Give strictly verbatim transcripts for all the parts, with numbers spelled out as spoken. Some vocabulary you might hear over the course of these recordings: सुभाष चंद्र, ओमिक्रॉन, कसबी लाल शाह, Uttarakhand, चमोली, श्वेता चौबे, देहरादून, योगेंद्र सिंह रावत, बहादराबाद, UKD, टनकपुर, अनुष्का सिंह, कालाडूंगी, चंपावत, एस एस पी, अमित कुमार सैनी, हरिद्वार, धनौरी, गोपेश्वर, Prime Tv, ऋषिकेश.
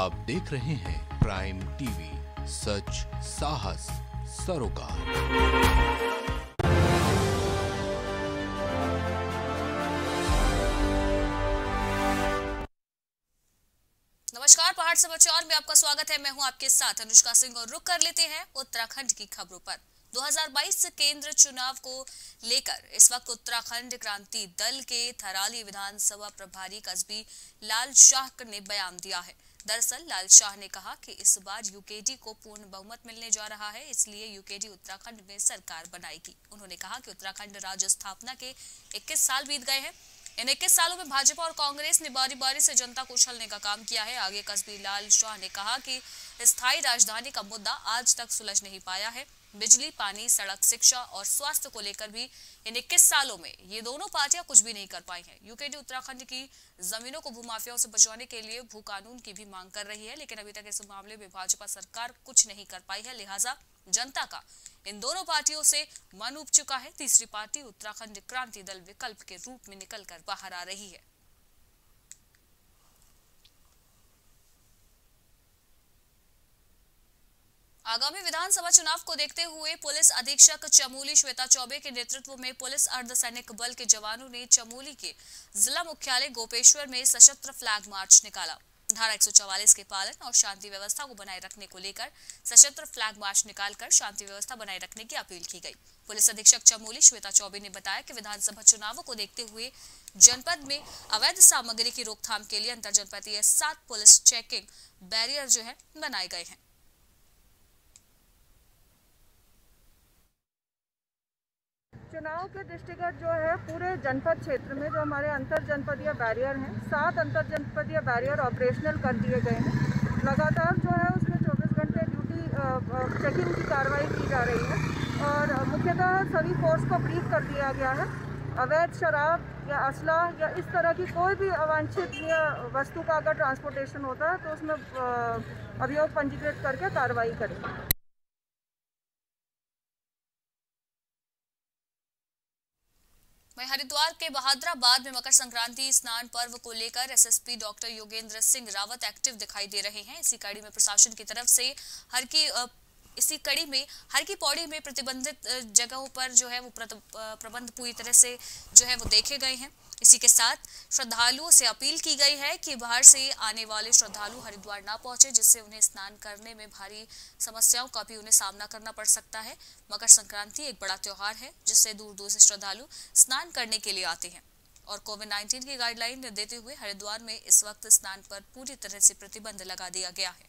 आप देख रहे हैं प्राइम टीवी, सच साहस सरोकार। नमस्कार, पहाड़ समाचार में आपका स्वागत है। मैं हूं आपके साथ अनुष्का सिंह और रुक कर लेते हैं उत्तराखंड की खबरों पर। दो हज़ार बाईस केंद्र चुनाव को लेकर इस वक्त उत्तराखंड क्रांति दल के थराली विधानसभा प्रभारी कसबी लाल शाह ने बयान दिया है। दरअसल लाल शाह ने कहा कि इस बार यूकेडी को पूर्ण बहुमत मिलने जा रहा है, इसलिए यूकेडी उत्तराखंड में सरकार बनाएगी। उन्होंने कहा कि उत्तराखंड राज्य स्थापना के इक्कीस साल बीत गए हैं। इन इक्कीस सालों में भाजपा और कांग्रेस ने बारी बारी से जनता को उछलने का काम किया है। आगे कसबी लाल शाह ने कहा कि स्थायी राजधानी का मुद्दा आज तक सुलझ नहीं पाया है। बिजली, पानी, सड़क, शिक्षा और स्वास्थ्य को लेकर भी इन इक्कीस सालों में ये दोनों पार्टियां कुछ भी नहीं कर पाई हैं। यूकेडी उत्तराखंड की जमीनों को भूमाफियाओं से बचाने के लिए भू कानून की भी मांग कर रही है, लेकिन अभी तक इस मामले में भाजपा सरकार कुछ नहीं कर पाई है। लिहाजा जनता का इन दोनों पार्टियों से मन उब चुका है। तीसरी पार्टी उत्तराखंड क्रांति दल विकल्प के रूप में निकल कर बाहर आ रही है। आगामी विधानसभा चुनाव को देखते हुए पुलिस अधीक्षक चमोली श्वेता चौबे के नेतृत्व में पुलिस अर्धसैनिक बल के जवानों ने चमोली के जिला मुख्यालय गोपेश्वर में सशस्त्र फ्लैग मार्च निकाला। धारा एक सौ चवालीस के पालन और शांति व्यवस्था को बनाए रखने को लेकर सशस्त्र फ्लैग मार्च निकालकर शांति व्यवस्था बनाए रखने की अपील की गई। पुलिस अधीक्षक चमोली श्वेता चौबे ने बताया कि विधानसभा चुनावों को देखते हुए जनपद में अवैध सामग्री की रोकथाम के लिए अंतर जनपदीय सात पुलिस चेकिंग बैरियर जो है बनाए गए हैं। चुनाव के दृष्टिगत जो है पूरे जनपद क्षेत्र में जो हमारे अंतर जनपदीय बैरियर हैं, सात अंतर जनपदीय बैरियर ऑपरेशनल कर दिए गए हैं। लगातार जो है उसमें चौबीस घंटे ड्यूटी चेकिंग की कार्रवाई की जा रही है और मुख्यतः सभी फोर्स को ब्रीफ कर दिया गया है। अवैध शराब या असला या इस तरह की कोई भी अवांछित या वस्तु का अगर ट्रांसपोर्टेशन होता है तो उसमें अभियोग पंजीकृत करके कार्रवाई करें। हरिद्वार के बहादराबाद में मकर संक्रांति स्नान पर्व को लेकर एस एस पी doctor योगेंद्र सिंह रावत active दिखाई दे रहे हैं। इसी कड़ी में प्रशासन की तरफ से हर की इसी कड़ी में हर की पौड़ी में प्रतिबंधित जगहों पर जो है वो प्रबंध पूरी तरह से जो है वो देखे गए हैं। इसी के साथ श्रद्धालुओं से अपील की गई है कि बाहर से आने वाले श्रद्धालु हरिद्वार ना पहुंचे, जिससे उन्हें स्नान करने में भारी समस्याओं का भी उन्हें सामना करना पड़ सकता है। मकर संक्रांति एक बड़ा त्योहार है जिससे दूर दूर से श्रद्धालु स्नान करने के लिए आते हैं और कोविड नाइनटीन की गाइडलाइन देते हुए हरिद्वार में इस वक्त स्नान पर पूरी तरह से प्रतिबंध लगा दिया गया है।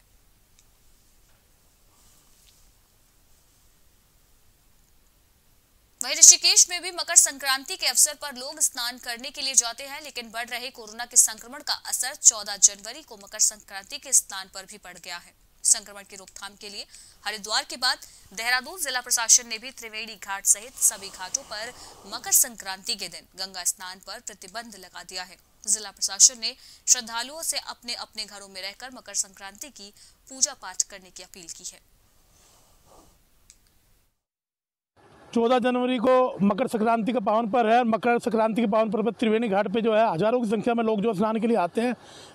वहीं ऋषिकेश में भी मकर संक्रांति के अवसर पर लोग स्नान करने के लिए जाते हैं, लेकिन बढ़ रहे कोरोना के संक्रमण का असर चौदह जनवरी को मकर संक्रांति के स्नान पर भी पड़ गया है। संक्रमण की रोकथाम के लिए हरिद्वार के बाद देहरादून जिला प्रशासन ने भी त्रिवेणी घाट सहित सभी घाटों पर मकर संक्रांति के दिन गंगा स्नान पर प्रतिबंध लगा दिया है। जिला प्रशासन ने श्रद्धालुओं से अपने अपने घरों में रहकर मकर संक्रांति की पूजा पाठ करने की अपील की है। चौदह जनवरी को मकर संक्रांति का पावन पर्व है। मकर संक्रांति के पावन पर्व पर त्रिवेणी घाट पे जो है हज़ारों की संख्या में लोग जो स्नान के लिए आते हैं,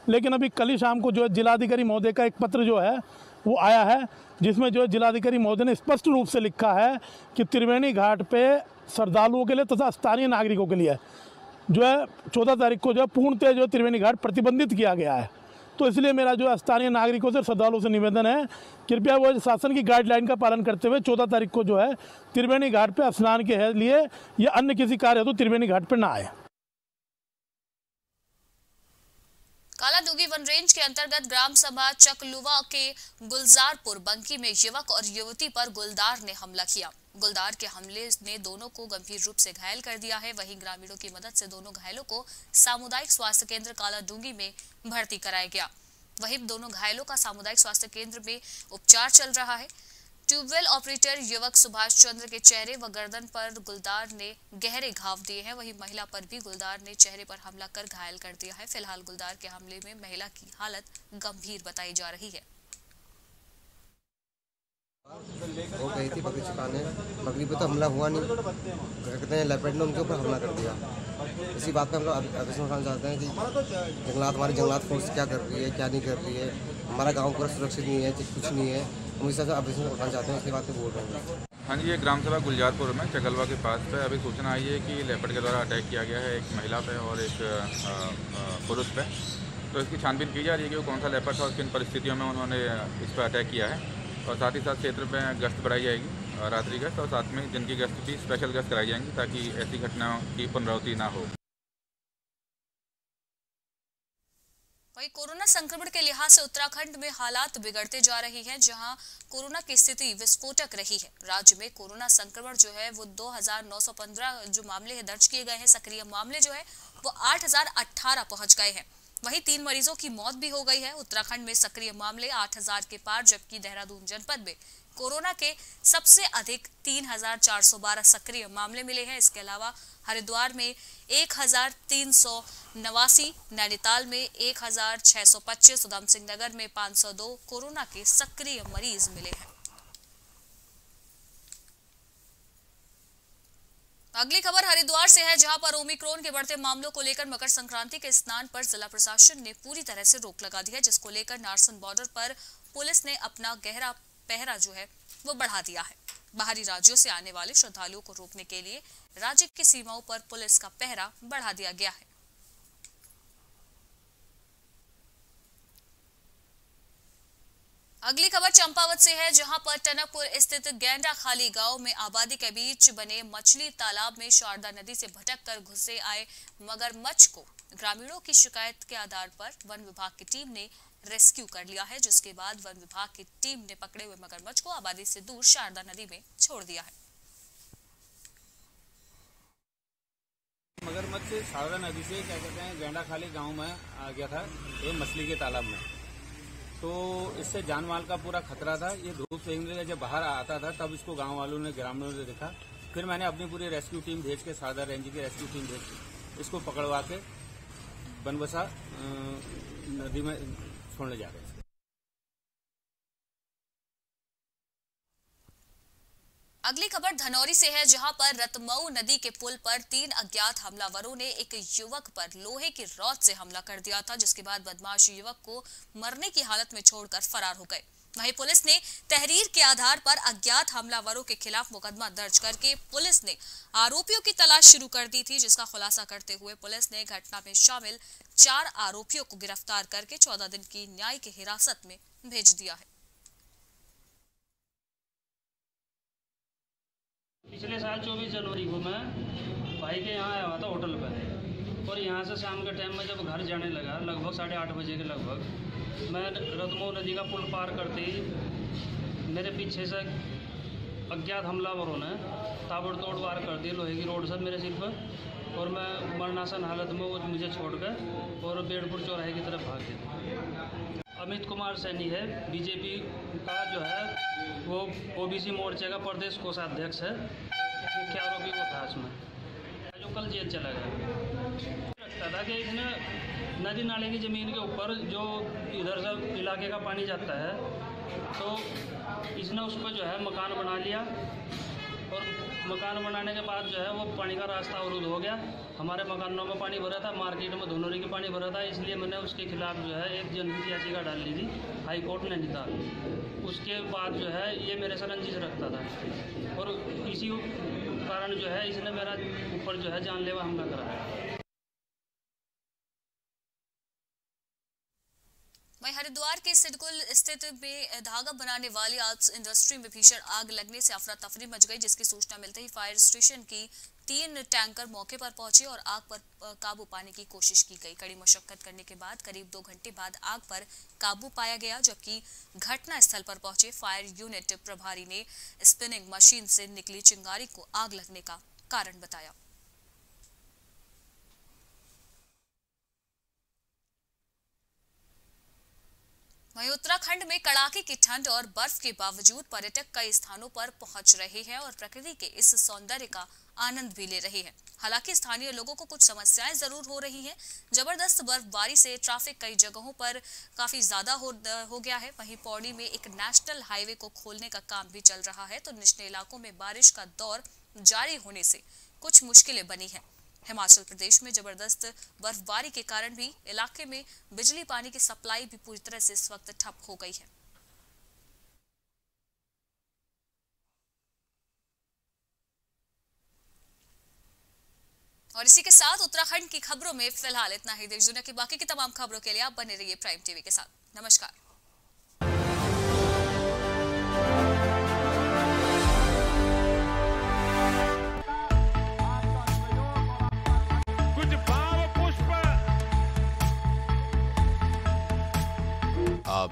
लेकिन अभी कल ही शाम को जो है जिलाधिकारी महोदय का एक पत्र जो है वो आया है, जिसमें जो है जिलाधिकारी महोदय ने स्पष्ट रूप से लिखा है कि त्रिवेणी घाट पर श्रद्धालुओं के लिए तथा स्थानीय नागरिकों के लिए जो है चौदह तारीख को जो है पूर्णतः जो त्रिवेणी घाट प्रतिबंधित किया गया है। तो इसलिए मेरा जो स्थानीय नागरिकों से श्रद्धालुओं से निवेदन है, कृपया वो शासन की गाइडलाइन का पालन करते हुए चौदह तारीख को जो है त्रिवेणी घाट पर स्नान के लिए या अन्य किसी कार्य हेतु त्रिवेणी घाट पर ना आए। कालाडूगी वन रेंज के अंतर्गत ग्राम सभा चकलुवा के गुलजारपुर बंकी में युवक और युवती पर गुलदार ने हमला किया। गुलदार के हमले ने दोनों को गंभीर रूप से घायल कर दिया है। वहीं ग्रामीणों की मदद से दोनों घायलों को सामुदायिक स्वास्थ्य केंद्र कालाडूंगी में भर्ती कराया गया। वहीं दोनों घायलों का सामुदायिक स्वास्थ्य केंद्र में उपचार चल रहा है। ट्यूबवेल ऑपरेटर युवक सुभाष चंद्र के चेहरे व गर्दन पर गुलदार ने गहरे घाव दिए हैं। वहीं महिला पर भी गुलदार ने चेहरे पर हमला कर घायल कर दिया है। फिलहाल गुलदार के हमले में महिला की हालत गंभीर बताई जा रही है। वो कही थी पकड़ चुका है, मगर हमला हुआ नहीं, कहते हैं लपेट ने उनके ऊपर हमला कर दिया। इसी बात पर हम लोग अभिषेक उठाना चाहते हैं कि जंगलात हमारी जंगलात फोर्स क्या कर रही है, क्या नहीं कर रही है, हमारा गांव पूरा सुरक्षित नहीं है, कुछ नहीं है। हम इस तरह अभिषेक उठाना चाहते हैं, इसके बाद बोल रहे हैं। हाँ जी, ये ग्राम सभा गुलजारपुर में चगलवा के पास पे अभी सूचना आई है कि लेपर्ड के द्वारा अटैक किया गया है एक महिला पे और एक पुरुष पे। तो इसकी छानबीन की जा रही है कि वो कौन सा लेपर्ड था, उसकी इन परिस्थितियों में उन्होंने इस पर अटैक किया है। और साथ ही साथ क्षेत्र में गश्त बढ़ाई जाएगी, रात्रि गश्त, और साथ में जिनकी गश्त भी स्पेशल गश्त कराई जाएंगी ताकि ऐसी घटनाओं की पुनरावृत्ति ना हो। वहीं कोरोना संक्रमण के लिहाज से उत्तराखंड में हालात बिगड़ते जा रही हैं, जहां कोरोना की स्थिति विस्फोटक रही है। राज्य में कोरोना संक्रमण जो है वो दो हज़ार नौ सौ पंद्रह जो मामले है दर्ज किए गए हैं। सक्रिय मामले जो है वो आठ हज़ार अठारह पहुंच गए हैं। वहीं तीन मरीजों की मौत भी हो गई है। उत्तराखंड में सक्रिय मामले आठ हज़ार के पार, जबकि देहरादून जनपद में कोरोना के सबसे अधिक तीन हज़ार चार सौ बारह सक्रिय मामले मिले हैं। इसके अलावा हरिद्वार में एक हज़ार तीन सौ नवासी, नैनीताल में एक हज़ार छह सौ पच्चीस, उधम सिंह नगर में पाँच सौ दो कोरोना के सक्रिय मरीज मिले हैं। अगली खबर हरिद्वार से है, जहां पर ओमिक्रॉन के बढ़ते मामलों को लेकर मकर संक्रांति के स्नान पर जिला प्रशासन ने पूरी तरह से रोक लगा दी है, जिसको लेकर नारसन बॉर्डर पर पुलिस ने अपना गहरा पहरा जो है वो बढ़ा दिया है। बाहरी राज्यों से आने वाले श्रद्धालुओं को रोकने के लिए राज्य की सीमाओं पर पुलिस का पहरा बढ़ा दिया गया है। अगली खबर चंपावत से है, जहां पर टनकपुर स्थित गैंडा खाली गांव में आबादी के बीच बने मछली तालाब में शारदा नदी से भटक कर घुसे आए मगरमच्छ को ग्रामीणों की शिकायत के आधार पर वन विभाग की टीम ने रेस्क्यू कर लिया है, जिसके बाद वन विभाग की टीम ने पकड़े हुए मगरमच्छ को आबादी से दूर शारदा नदी में छोड़ दिया है। मगरमच्छ से शारदा नदी से क्या कहते हैं गैंडा खाली गाँव में आ गया था, ये मछली के तालाब में, तो इससे जानमाल का पूरा खतरा था। ये धूप से जब बाहर आता था तब इसको गांव वालों ने ग्रामीणों ने देखा, फिर मैंने अपनी पूरी रेस्क्यू टीम भेज के शारदा रेंज की रेस्क्यू टीम भेज के इसको पकड़वा के बनबसा नदी में छोड़ने जा रहे हैं। अगली खबर धनौरी से है, जहां पर रतमऊ नदी के पुल पर तीन अज्ञात हमलावरों ने एक युवक पर लोहे की रॉड से हमला कर दिया था, जिसके बाद बदमाश युवक को मरने की हालत में छोड़कर फरार हो गए। वहीं पुलिस ने तहरीर के आधार पर अज्ञात हमलावरों के खिलाफ मुकदमा दर्ज करके पुलिस ने आरोपियों की तलाश शुरू कर दी थी, जिसका खुलासा करते हुए पुलिस ने घटना में शामिल चार आरोपियों को गिरफ्तार करके चौदह दिन की न्यायिक हिरासत में भेज दिया है। पिछले साल चौबीस जनवरी को मैं भाई के यहाँ आया हुआ था होटल पर, और यहाँ से शाम के टाइम में जब घर जाने लगा लगभग साढ़े आठ बजे के लगभग, मैं रतमऊ नदी का पुल पार करते ही मेरे पीछे से अज्ञात हमलावरों ने ताबड़तोड़ वार कर दी लोहे की रोड से मेरे सिर पर, और मैं मरणासन हालत में वो मुझे छोड़कर और बेड़पुर चौराहे की तरफ भाग गया। अमित कुमार सैनी है, बीजेपी का जो है वो ओबीसी मोर्चे का प्रदेश कोषाध्यक्ष है, मुख्य आरोपी वो था इसमें, जो कल जेल चला गया। लगता था कि इसने नदी नाले की ज़मीन के ऊपर जो इधर से इलाके का पानी जाता है तो इसने उसको जो है मकान बना लिया, और मकान बनाने के बाद जो है वो पानी का रास्ता अवरुद्ध हो गया। हमारे मकानों में पानी भरा था, मार्केट में धुनोरी के पानी भरा था, इसलिए मैंने उसके खिलाफ जो है एक जनहित याचिका डाल ली थी हाईकोर्ट ने निता। उसके बाद जो है ये मेरे से रंजिश रखता था, और इसी कारण जो है इसने मेरा ऊपर जो है जानलेवा हमला कराया। हरिद्वार के सिडकुल स्थित में धागा बनाने वाली आर्ट्स इंडस्ट्री में भीषण आग लगने से अफरा तफरी मच गई, जिसकी सूचना मिलते ही फायर स्टेशन की तीन टैंकर मौके पर पहुंचे और आग पर काबू पाने की कोशिश की गई। कड़ी मशक्कत करने के बाद करीब दो घंटे बाद आग पर काबू पाया गया, जबकि घटना स्थल पर पहुंचे फायर यूनिट प्रभारी ने स्पिनिंग मशीन से निकली चिंगारी को आग लगने का कारण बताया। वहीं उत्तराखंड में कड़ाके की ठंड और बर्फ के बावजूद पर्यटक कई स्थानों पर पहुंच रहे हैं और प्रकृति के इस सौंदर्य का आनंद भी ले रहे हैं। हालांकि स्थानीय लोगों को कुछ समस्याएं जरूर हो रही हैं। जबरदस्त बर्फबारी से ट्रैफिक कई जगहों पर काफी ज्यादा हो, हो गया है। वहीं पौड़ी में एक नेशनल हाईवे को खोलने का काम भी चल रहा है, तो निचले इलाकों में बारिश का दौर जारी होने से कुछ मुश्किलें बनी है। हिमाचल प्रदेश में जबरदस्त बर्फबारी के कारण भी इलाके में बिजली पानी की सप्लाई भी पूरी तरह से इस वक्त ठप हो गई है। और इसी के साथ उत्तराखंड की खबरों में फिलहाल इतना ही। देश दुनिया की बाकी की तमाम खबरों के लिए आप बने रहिए प्राइम टीवी के साथ। नमस्कार। आप